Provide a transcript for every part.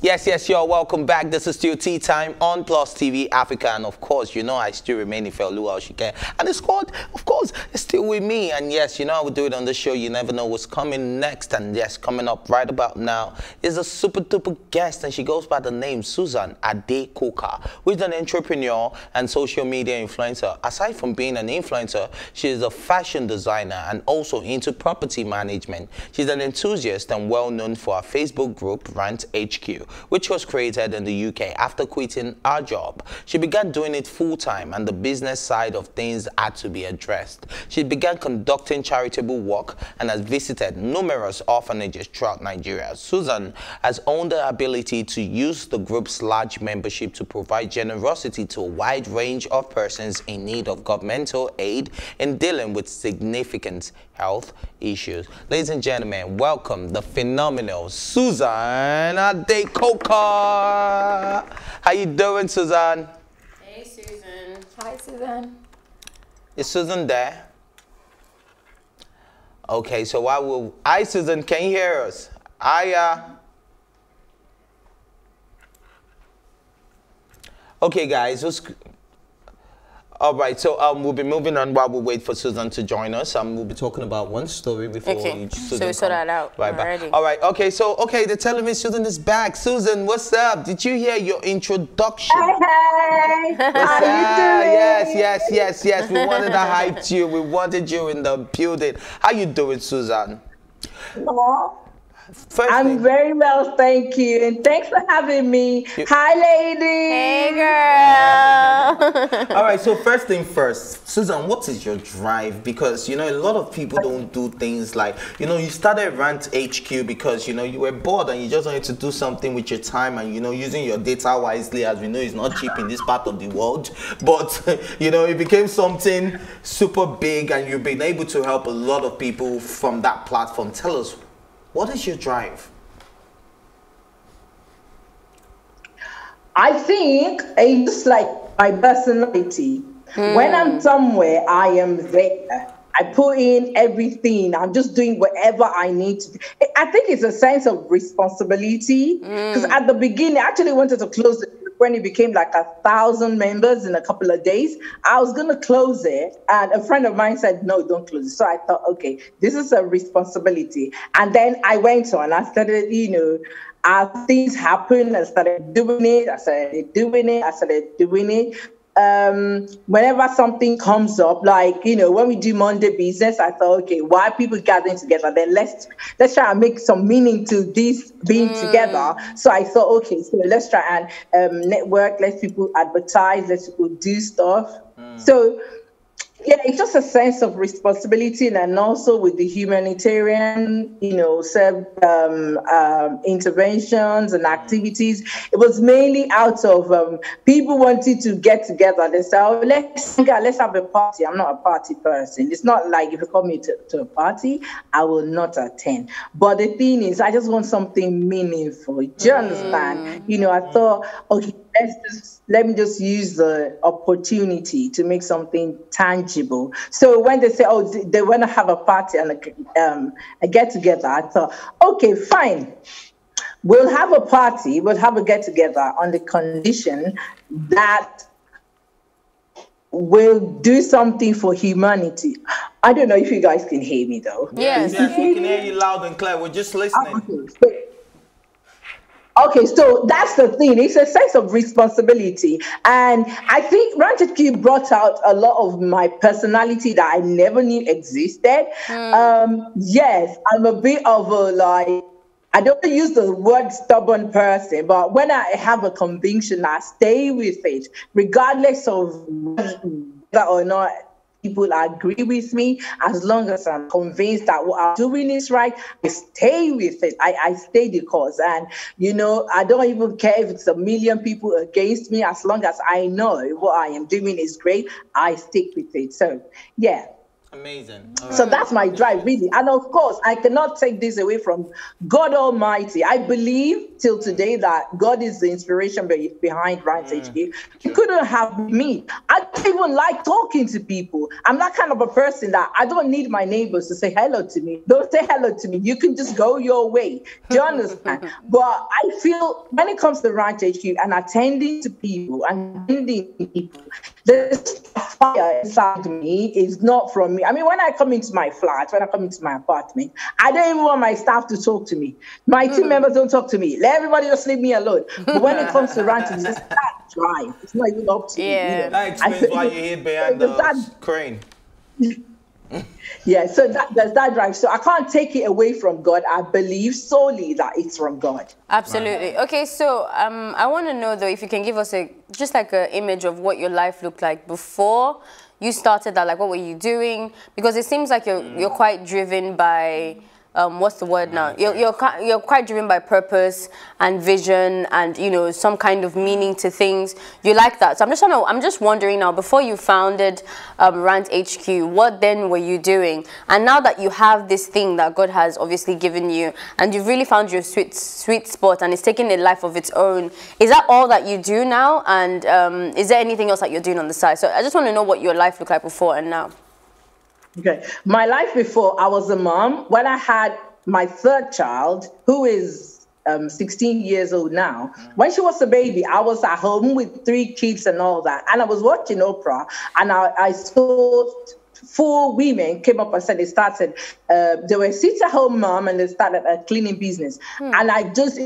Yes, y'all, welcome back. This is still Tea Time on Plus TV Africa. And of course, you know, I still remain Ifeoluwa Oshikeye. And the squad, of course, is still with me. And yes, you know, I will do it on the show. You never know what's coming next. And yes, coming up right about now is a super duper guest. And she goes by the name Suzan Ade Coker, who is an entrepreneur and social media influencer. Aside from being an influencer, she is a fashion designer and also into property management. She's an enthusiast and well known for her Facebook group, Rant HQ, which was created in the UK after quitting her job. She began doing it full-time, and the business side of things had to be addressed. She began conducting charitable work and has visited numerous orphanages throughout Nigeria. Suzan has owned the ability to use the group's large membership to provide generosity to a wide range of persons in need of governmental aid in dealing with significant health issues. Ladies and gentlemen, welcome the phenomenal Suzan Ade Coker. How you doing, Suzan? Hey, Suzan. Hi, Suzan. Is Suzan there? Okay, so I will... Hi, Suzan, can you hear us? Hiya. Okay, guys, let's... All right, so we'll be moving on while we wait for Suzan to join us. We'll be talking about one story before you, Suzan. So we sort that out already. All right, okay, so, okay, they're telling me Suzan is back. Suzan, what's up? Did you hear your introduction? Hey, what's up? Yes. We wanted to hype you. We wanted you in the building. How you doing, Suzan? Hello. I'm very well, thank you, and thanks for having me. Hi, ladies. Hey, girl. All right, so first thing first, Suzan, what is your drive? Because, you know, a lot of people don't do things like, you know, you started Rant HQ because, you know, you were bored and you just wanted to do something with your time and, you know, using your data wisely. As we know, it's not cheap in this part of the world, but, you know, it became something super big and you've been able to help a lot of people from that platform. Tell us, what is your drive? I think it's like my personality. When I'm somewhere, I am there. I put in everything. I'm just doing whatever I need to do. I think it's a sense of responsibility. Because at the beginning, I actually wanted to close it when it became like 1,000 members in a couple of days. I was going to close it. And a friend of mine said, no, don't close it. So I thought, okay, this is a responsibility. And then I went on. I started, you know, as things happened, I started doing it. I started doing it. I started doing it. Whenever something comes up, like, you know, when we do Monday business, I thought, okay, why are people gathering together? Then let's try and make some meaning to this being together. So I thought, okay, so let's try and network, let people advertise, let people do stuff. So yeah, it's just a sense of responsibility, and also with the humanitarian, you know, interventions and activities. It was mainly out of people wanting to get together. They said, oh, let's have a party. I'm not a party person. It's not like if you call me to a party, I will not attend. But the thing is, I just want something meaningful. Do you understand? You know, I thought, okay, let me just use the opportunity to make something tangible. So when they say, oh, they want to have a party and a get-together, I thought, okay, fine. We'll have a party, we'll have a get-together on the condition that we'll do something for humanity. I don't know if you guys can hear me, though. Yes, we can hear you loud and clear. We're just listening. Okay. Okay, so that's the thing. It's a sense of responsibility. And I think Rant HQ brought out a lot of my personality that I never knew existed. Yes, I'm a bit of a, like, I don't use the word stubborn person, but when I have a conviction, I stay with it, regardless of whether or not people agree with me. As long as I'm convinced that what I'm doing is right, I stay with it. I stay the course. And, you know, I don't even care if it's 1,000,000 people against me. As long as I know what I am doing is great, I stick with it. So, yeah. Amazing. Right. So that's my drive, really. And of course, I cannot take this away from God Almighty. I believe till today that God is the inspiration behind Rant HQ. You couldn't have me. I don't even like talking to people. I'm that kind of a person that I don't need my neighbors to say hello to me. Don't say hello to me. You can just go your way. Do you understand? But I feel when it comes to Rant HQ and attending to people and attending to people, this fire inside me is not from me. I mean, when I come into my flat, when I come into my apartment, I don't even want my staff to talk to me. My team members don't talk to me. Let everybody just leave me alone. But when it comes to ranting, it's that drive. It's not even up to me. You know? That explains why you hid behind the crane. Yeah, so there's that drive. So I can't take it away from God. I believe solely that it's from God. Absolutely. Right. Okay, so I want to know, though, if you can give us a just like an image of what your life looked like before you started that. Like, what were you doing? Because it seems like you're quite driven by what's the word now? You're quite driven by purpose and vision and, you know, some kind of meaning to things. You like that. So I'm just trying to, I'm just wondering now, before you founded Rant HQ, what then were you doing? And now that you have this thing that God has obviously given you and you've really found your sweet spot and it's taking a life of its own, is that all that you do now? And is there anything else that you're doing on the side? So I just want to know what your life looked like before and now. Okay. My life before, I was a mom. When I had my third child, who is 16 years old now, when she was a baby, I was at home with three kids and all that. And I was watching Oprah, and I saw four women came up and said they started, they were sit-at-home mom, and they started a cleaning business. And I just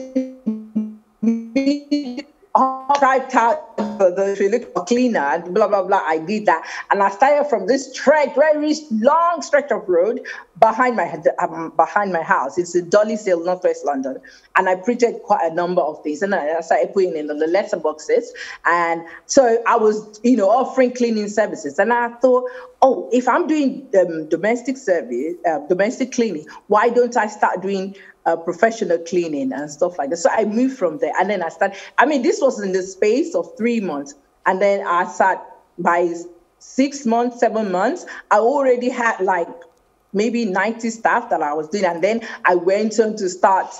typed out for the cleaner, blah, blah, blah. I did that. And I started from this stretch, very long stretch of road behind my house. It's a Dolly Sale, Northwest London. And I printed quite a number of these. And I started putting in the letter boxes. And so I was, you know, offering cleaning services. And I thought, oh, if I'm doing domestic service, domestic cleaning, why don't I start doing professional cleaning and stuff like that? So I moved from there, and then I started. I mean, this was in the space of 3 months, and then I sat by 6 months, 7 months. I already had like maybe 90 staff that I was doing, and then I went on to start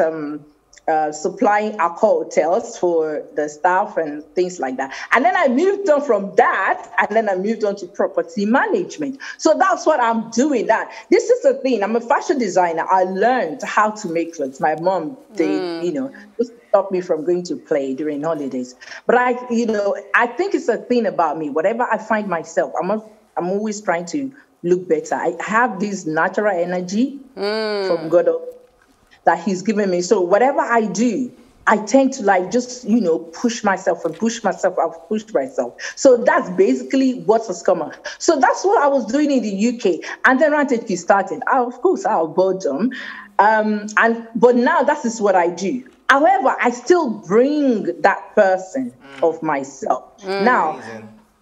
supplying alcohol hotels for the staff and things like that. And then I moved on from that, and then I moved on to property management. So that's what I'm doing. That this is the thing. I'm a fashion designer. I learned how to make clothes. My mom did, you know, just stop me from going to play during holidays. But I, you know, I think it's a thing about me. Whatever I find myself, I'm always trying to look better. I have this natural energy from God that he's given me. So whatever I do, I tend to like just, you know, push myself and push myself. I've pushed myself. So that's basically what has come up. So that's what I was doing in the UK. And then Rant HQ started. Of course, our boredom. But now that is what I do. However, I still bring that person of myself. Now,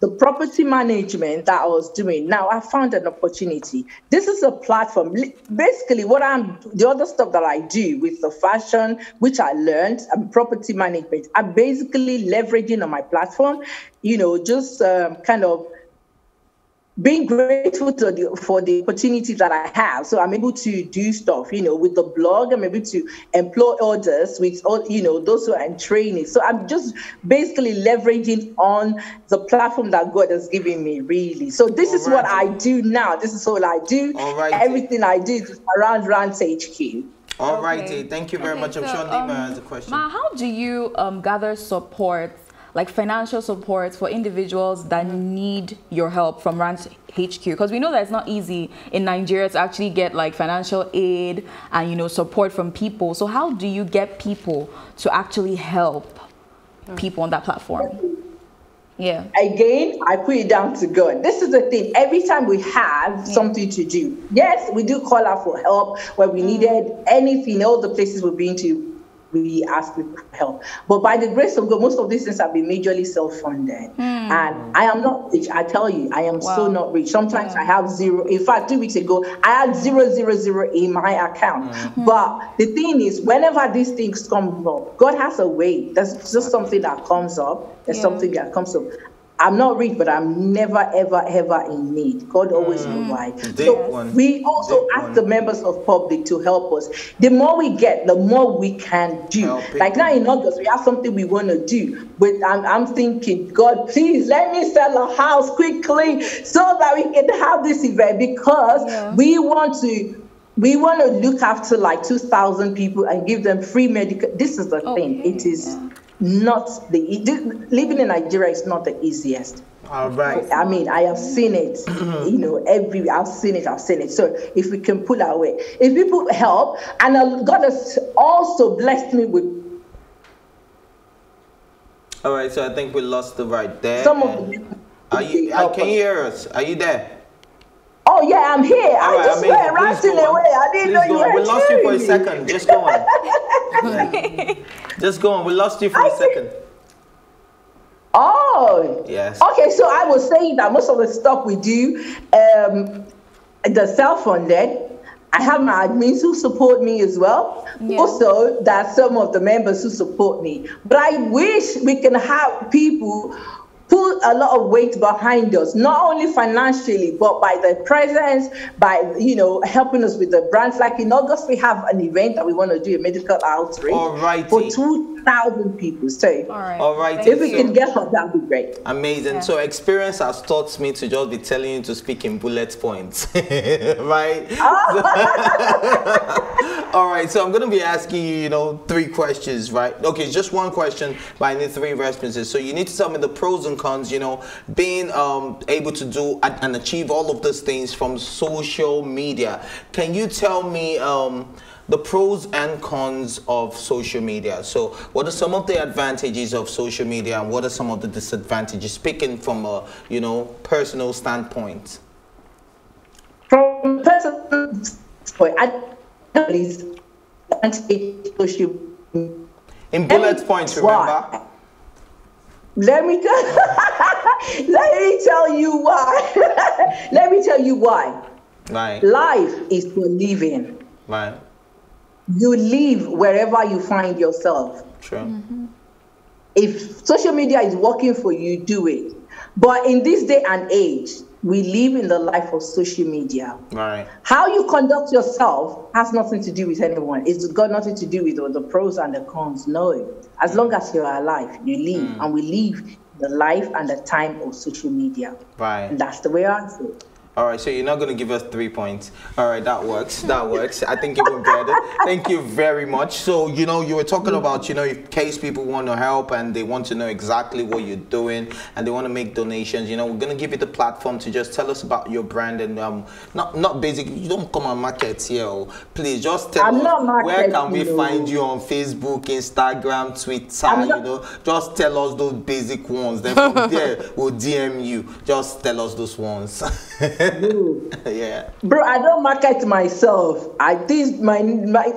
the property management that I was doing, now I found an opportunity. This is a platform. Basically, what the other stuff that I do with the fashion, which I learned, and property management, I'm basically leveraging on my platform, you know, just kind of being grateful to for the opportunity that I have. So I'm able to do stuff, you know, with the blog. I'm able to employ others with, all, you know, those who are in training. So I'm just basically leveraging on the platform that God has given me, really. So this is what I do now. This is all I do. Everything I do is around Rant HQ. All righty. Thank you very much. So, I'm sure Nima has a question. Ma, how do you gather support, like financial support, for individuals that need your help from Rant HQ? Because we know that it's not easy in Nigeria to actually get like financial aid and, you know, support from people. So how do you get people to actually help people on that platform? Yeah. Again, I put it down to God. This is the thing. Every time we have something to do, yes, we do call out for help when we needed anything, all the places we've been to, we ask people for help. But by the grace of God, most of these things have been majorly self-funded. And I am not rich. I tell you, I am so not rich. Sometimes I have zero. In fact, 2 weeks ago, I had 0, 0, 0 in my account. But the thing is, whenever these things come up, God has a way. There's just something that comes up. There's something that comes up. I'm not rich, but I'm never, ever, ever in need. God always provides. So we also ask the members of public to help us. The more we get, the more we can do. Like now in August, we have something we want to do. But I'm thinking, God, please let me sell a house quickly so that we can have this event, because we want to look after like 2,000 people and give them free medical. This is the thing. It is... Not the living in Nigeria is not the easiest. All right. I mean, I have seen it. You know, I've seen it. So if we can pull our way, if people help, and God has also blessed me with. All right. So I think we lost the right there. Some of the can you hear us? Are you there? Oh yeah, I'm here. I just went ranting away. I didn't know you were hearing me. We lost you for a second. Just go on. Just go on. We lost you for a second. Oh. Yes. Okay, so I was saying that most of the stuff we do, the self-funded. I have my admins who support me as well. Yeah. Also, there are some of the members who support me. But I wish we can have people put a lot of weight behind us, not only financially, but by their presence, by, you know, helping us with the brands. Like in August, we have an event that we want to do, a medical outreach for 2,000 people. So if we can get help, that would be great. Amazing. So experience has taught me to just be telling you to speak in bullet points, right? All right. So I'm going to be asking you, you know, 3 questions, right? Okay, just one question, but I need 3 responses. So you need to tell me the pros and cons, you know, being able to do and achieve all of those things from social media. Can you tell me the pros and cons of social media? So what are some of the advantages of social media and what are some of the disadvantages, speaking from a, you know, personal standpoint? From personal standpoint, in bullet points, remember? Let me tell you why. Right. Life is for living. Right. You live wherever you find yourself. True. Mm-hmm. If social media is working for you, do it. But in this day and age, we live in the life of social media. Right. How you conduct yourself has nothing to do with anyone. It's got nothing to do with all the pros and the cons. No. As long as you are alive, you live. And we live the life and the time of social media. Right. And that's the way I answer it. All right, so you're not going to give us 3 points. All right, that works. That works. I think it went better. Thank you very much. So, you know, you were talking about, you know, in case people want to help and they want to know exactly what you're doing and they want to make donations, you know, we're going to give you the platform to just tell us about your brand and not basically, you don't come and market here. Please just tell us where can we find you on Facebook, Instagram, Twitter, you know, just tell us those basic ones. Then from there, we'll DM you. Just tell us those ones. Bro, I don't market myself. My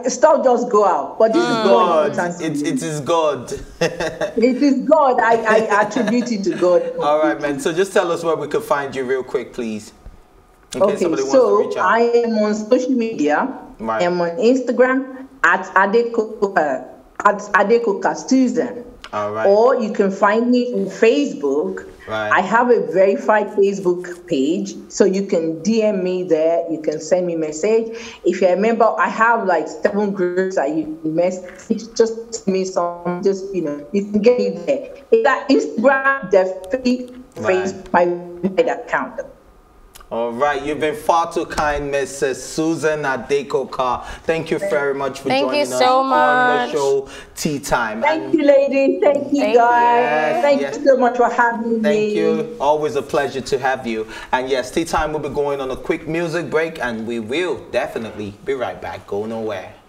stuff just go out. But this is God. It is God. It is God. I attribute it to God. All right, man. So just tell us where we can find you real quick, please. Okay, so I am on social media. Right. I am on Instagram @AdeCoker Suzan. All right. Or you can find me on Facebook. Right. I have a verified Facebook page, so you can DM me there. You can send me a message. If you remember, I have like 7 groups that you can message. Just me some, just, you know, you can get me there. It's at Instagram, definitely Facebook, my account. All right, you've been far too kind, Mrs. Suzan Ade Coker. Thank you very much for joining us on the show Tea Time. Thank you, ladies. Thank you, guys. Thank you so much for having me. Thank you. Always a pleasure to have you. And yes, Tea Time will be going on a quick music break, and we will definitely be right back. Go nowhere.